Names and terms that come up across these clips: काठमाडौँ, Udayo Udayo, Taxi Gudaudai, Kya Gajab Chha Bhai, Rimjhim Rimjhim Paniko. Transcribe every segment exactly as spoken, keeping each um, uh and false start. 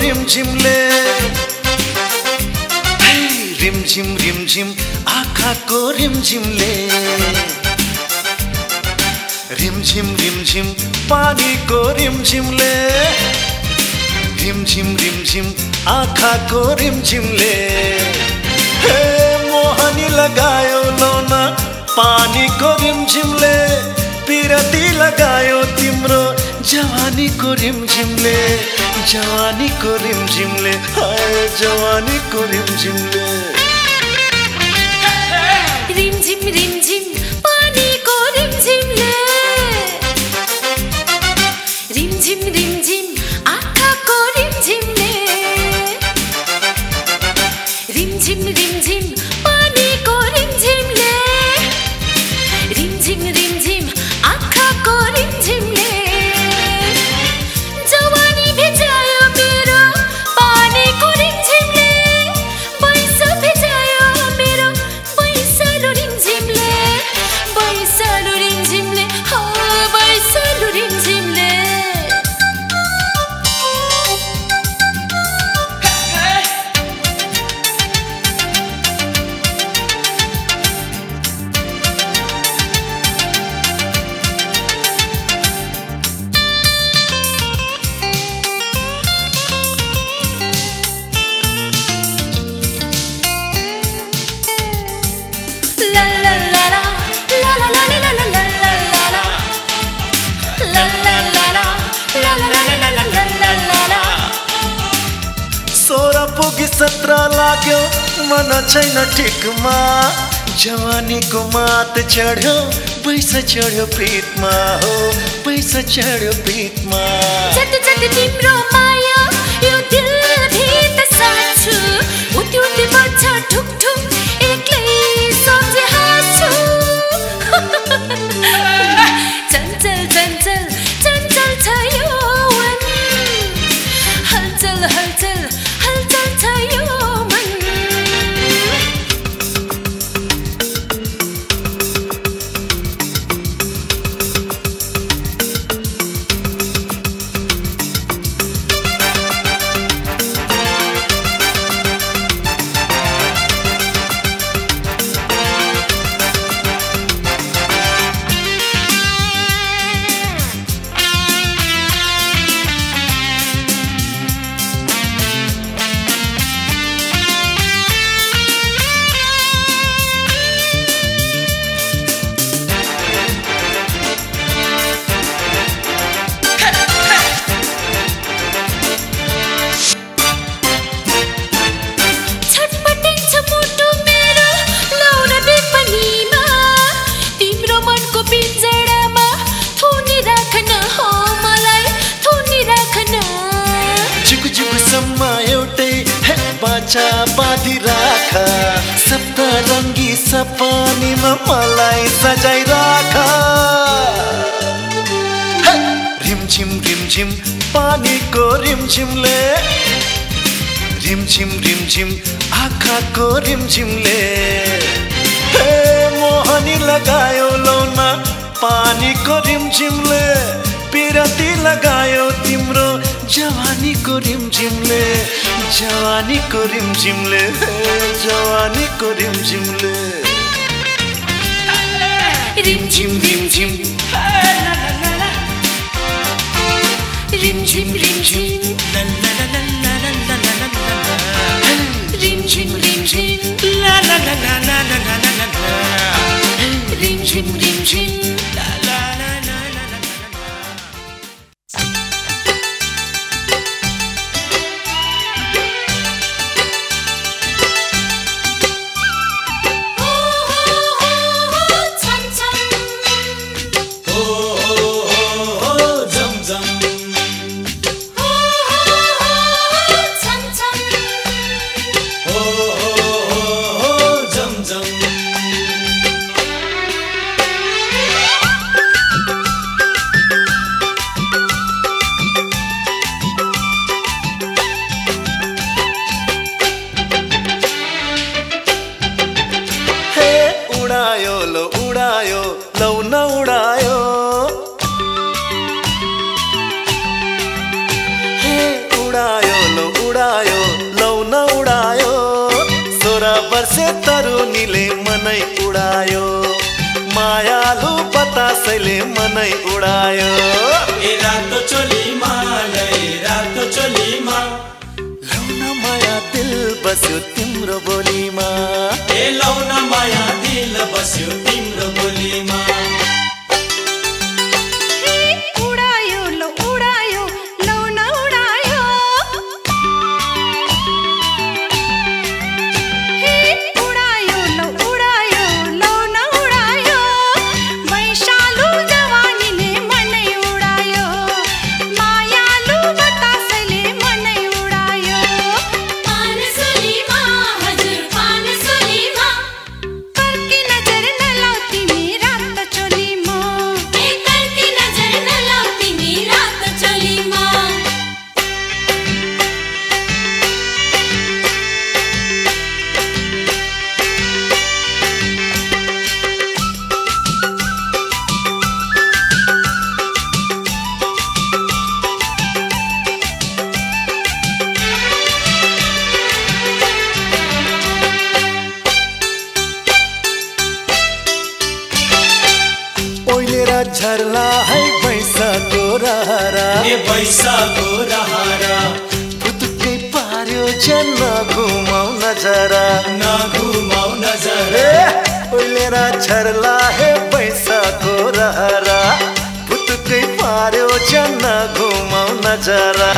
रिमझिमले रिमझिम रिमझिम आँखा को रिमझिमले रिमझिम रिमझिम पानी को रिमझिमले रिमझिम रिमझिम आँखा को रिमझिमले हे मोहनी लगायो लोना पानी को रिमझिमले पीरती लगायो तिम्रो जवानी को रिमझिमले जवानी को रिमझिमले हाय जवानी को रिमझिमले रिमझिम रिमझिम पानी को रिमझिमले रिमझिम रिमझिम आँखा को रिमझिमले रिमझिम रिमझिम पानी को रिमझिमले रिमझिम रिमझिम आँखा को रिमझिमले सत्र लाग्यो मन छैन ठिकमा जवानी को मात चढ़ो पैसा चढ़ो पीतमा हो पैसा चढ़ो पीतमा जति जति तिम्रो माया यो दिल भित्र साच्छु उति उति बन्छ ठुक ठुक एक्लै सोचे हाँस्छु चञ्चल चञ्चल चञ्चल छ यो मन हलचल हलचल बाधी राखा सप्ता रंगी सपानी में मलाई सजाई राखा रिमझिम रिमझिम पानी को रिमझिमले रिमझिम रिमझिम आँखा को रिमझिमले हे मोहनी लगायो लौना पानी को रिमझिमले पिरती लगायो तिम्रो जवानी को रिमझिमले जवानी को रिमझिमले जवानी को रिमझिमले रिमझिम रिमझिम रिमझिम रिमझिम ला ला ला ला ला ला रिमझिम रिमझिम ला ला ला ला ला ला रिमझिम रिमझिम उड़ायो लो तरुनीले मनै उडायो, मायालु बतासैले मनै उडायो। ए रातो चोलीमा रातो चोलीमा लौना माया दिल बस्यो तिम्रो बोलीमा। ए लौना माया दिल बस्यो तिम्रो बोलीमा। झरला है पैसा को रहारा, ए पैसा को रहारा भुतुकै पार्यो चल घुमाऊ नजरा, ना घुमाऊ नजरा। ओलेरा झरला है पैसा को रहारा, भुतुकै पार्यो चल घुमाऊ नजरा।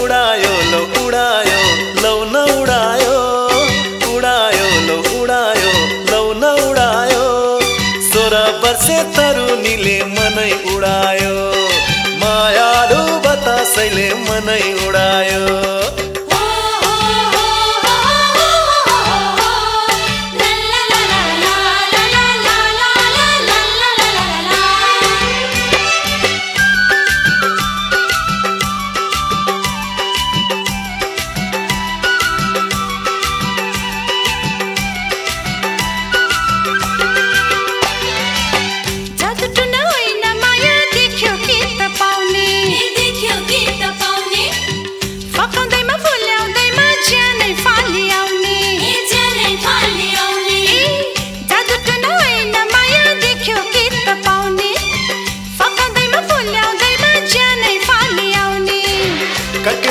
उडायो लो उडायो लौ न उडायो, उडायो लो उडायो लौ न उडायो। सोह्र वर्षे तरुनीले मनै उडायो, मायालु बतासैले मनै उडायो।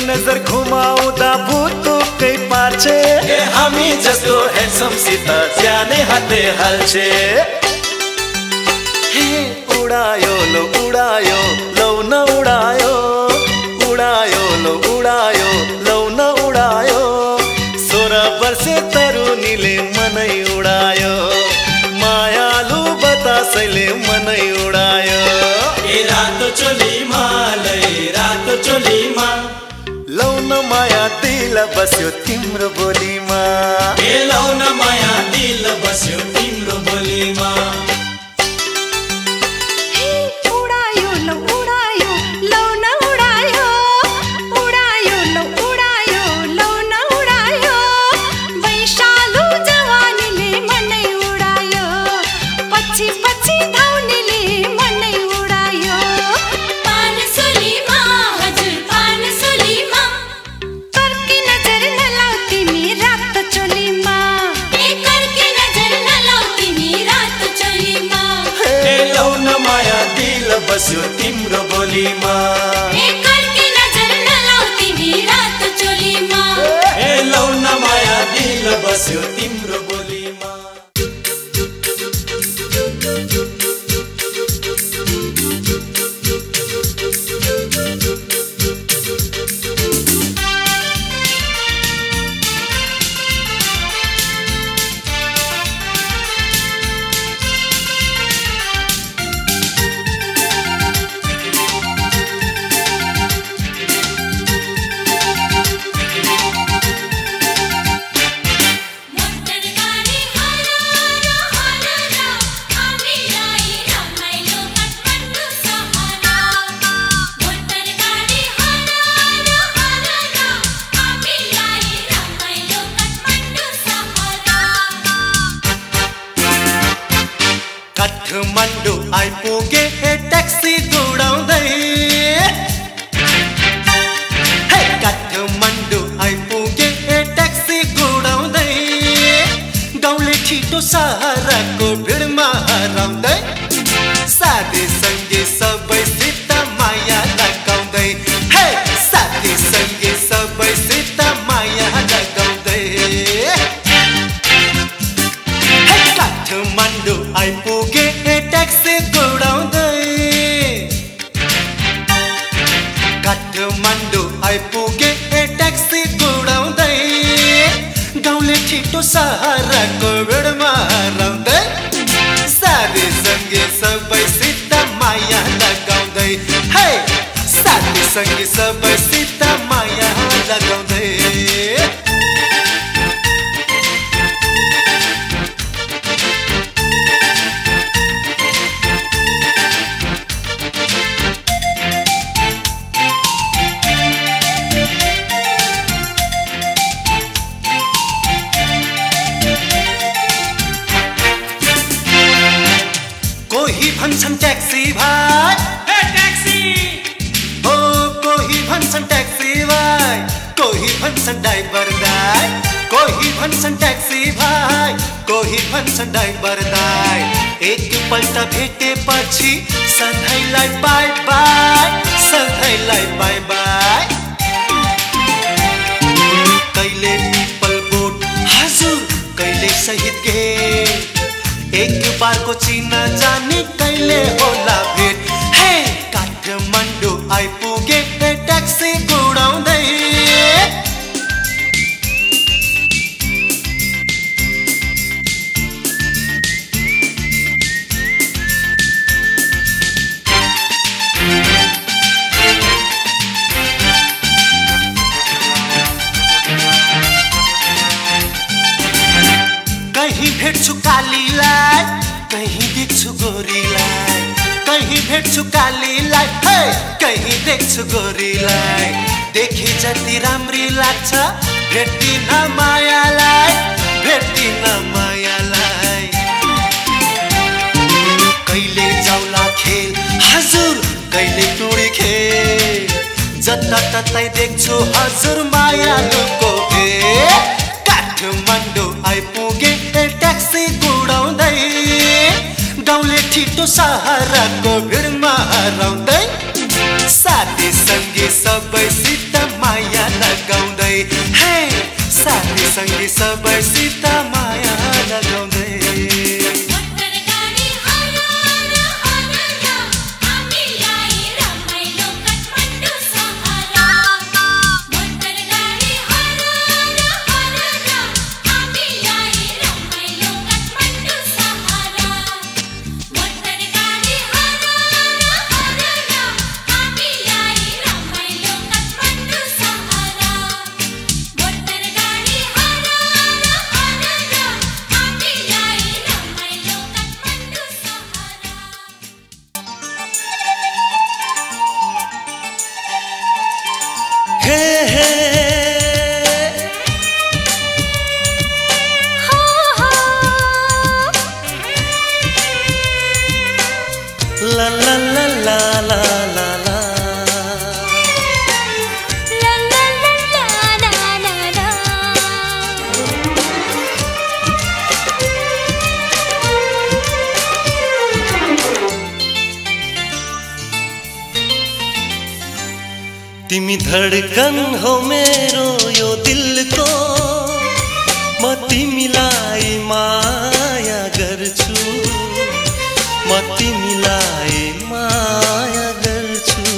नजर घुमाउँदा भुतुकै पार्छे, ए हामी जस्तो हेडसम सित ज्यानै हाते हाल्छे। उडायो लो उडायो लौ न उडायो, उडायो लो उडायो लौ न उडायो। सोह्र वर्षे तरुनीले मनै उडायो, मायालु बतासैले मनै उडायो। ए रातो चोलीमा रातो चोलीमा लौन माया दिल बस्यो तिम्रो बोलीमा। ए लौन माया दिल बस्यो तिम्रो बोलीमा। उडायो लौ उडायो लौन उडायो, उडायो लौ उडायो लौन उडायो। वैशालु जवानीले मनै उडायो, पछि पछि धाउनीले मनै उडायो। पानसुलीमा हजुर पानसुलीमा बस्यो तिम्रो बोलीमा। ए करके नजर नलाऊ तिमी रात चोलीमा। ए लौन माया दिल बस्यो तिम्रो बोलीमा। काठमाडौँ आइपुगे को सहारा कोविड माराउँदै साथी संगे सबै सित माया लगाउँदै हे साथी संगे सबै सित माया लगाउँदै भन्छन् ट्याक्सी भाइ हे ट्याक्सी हो कोही भन्छन् ट्याक्सी भाइ कोही भन्छन् ड्राइभर दाइ कोही भन्छन् ट्याक्सी भाइ कोही भन्छन् ड्राइभर दाइ एकपल्ट भेटेपछि सधैँलाई बाइ बाइ सधैँलाई बाइ बाइ कहिले पिपल बोट हजुर कहिले शहीद गेट एक बार को चीना जाने कैले होला भेट हे काठमाडौँ आइपुगे ट्याक्सी गुडाउँदै कहीं भेट्छु कालीलाई कहीं देख्छु गोरीलाई कहीं भेट्छु कालीलाई हे कहीं देख्छु गोरीलाई देखि जति राम्री लाग्छ भेट्दिन मायालाई भेट्दिन मायालाई कहिले जाउला खेल हजुर कहिले टुडी खेल जता ततै देख्छु हजुर माया लुको भे काठमाडौँ आइपुगे ट्याक्सी गुडाउँदै गाउँले ठिटो सहाराको भिडमा हराउँदै साथी सँगै सबैसित माया लगाउँदै हे साथी सँगै सबैसित माया लगाउँदै तिमी धड़कन हो मेरो यो दिल को म तिमीलाई माया गर्छु म तिमीलाई माया गर्छु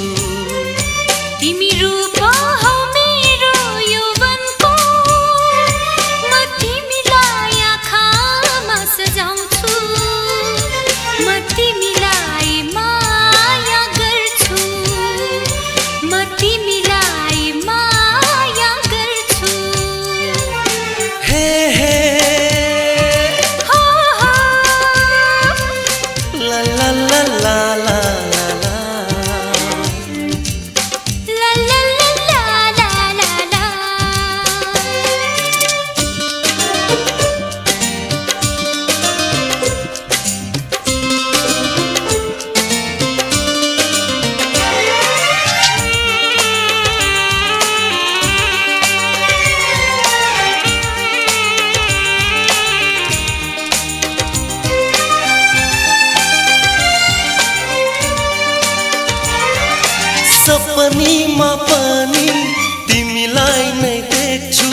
तिमी रूप हो मेरो यो वनको म तिमीलाई आँखामा सजाउँछु म तिमीलाई माया गर्छु म तिमीलाई माया गर्छु हे हे हो हो ला ला ला ला ला सपनीमा पनि तिमीलाई नै देख्छु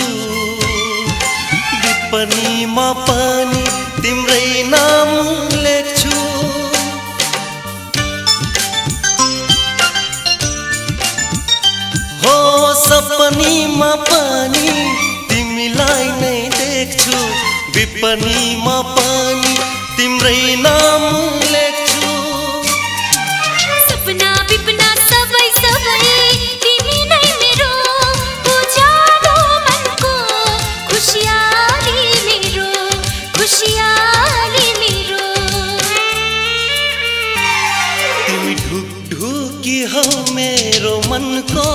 विपनीमा पनि तिम्रै नाम लेख्छु हो सपनीमा पनि तिमी तिमीलाई नै देख्छु विपनीमा पानी तिम्रै नाम लेख्छु सपना विपना सबै सबै तिमी नै मेरो उज्यालो मनको खुशियाली मेरो खुशियाली मेरो तिमी ढुक ढुकी हौ मेरो मनको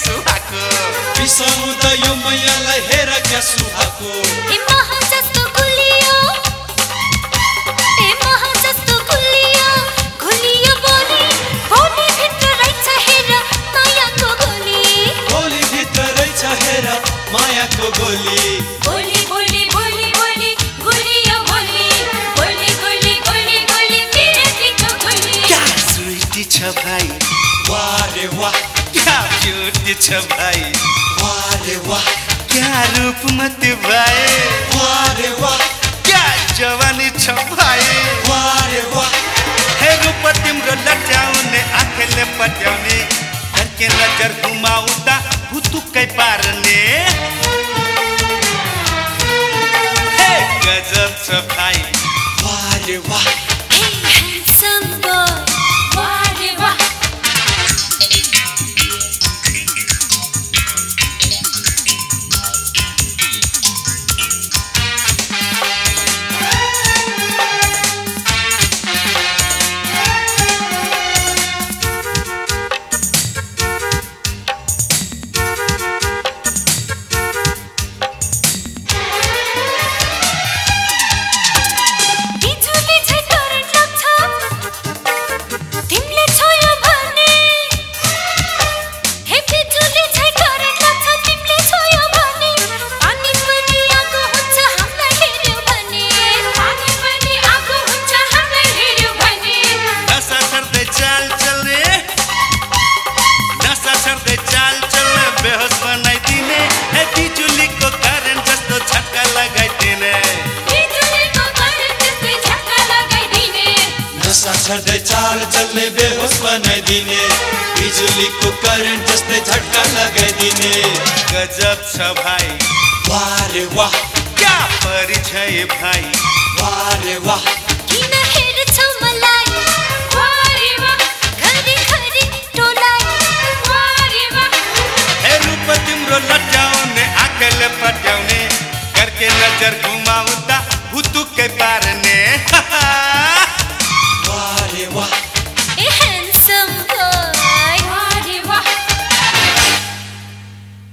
सुहाको विषम उदयो मैयालाई हेर क्या सुहाको ए महा जस्तो गुलियो ए महा जस्तो गुलियो गुलियो बोली बोली भित्र रहेछ हेर मायाको गोली बोली भित्र रहेछ हेर मायाको गोली बोली बोली बोली बोली गुलियो बोली बोली बोली बोली बोली मेरे भित्र गोली क्या स्वीटी छ भाइ वारे वाह क्या ब्यूटी छ भाई वारे वाह क्या रूप मत भाई वारे वाह क्या जवानी छ भाई वारे वाह हे रूप तिम्रो लट्याउने आँखले पट्याउने धरके नजर घुमाउँदा भुतुकै पार्ने हे गजब छ भाई वारे वाह झट्टे चाल चलने बेहोश बनाई दिने बिजुली को करंट जस्ते झटका लगाई दिने गजब छ भाई वारे वाह क्या परिचय भाई वारे वाह किन हेर्छ मलाई वारे वाह घरी घरी टोलाई वारे वाह हे रूप तिम्रो लट्याउने आँखले पट्याउने करके नजर घुमाउ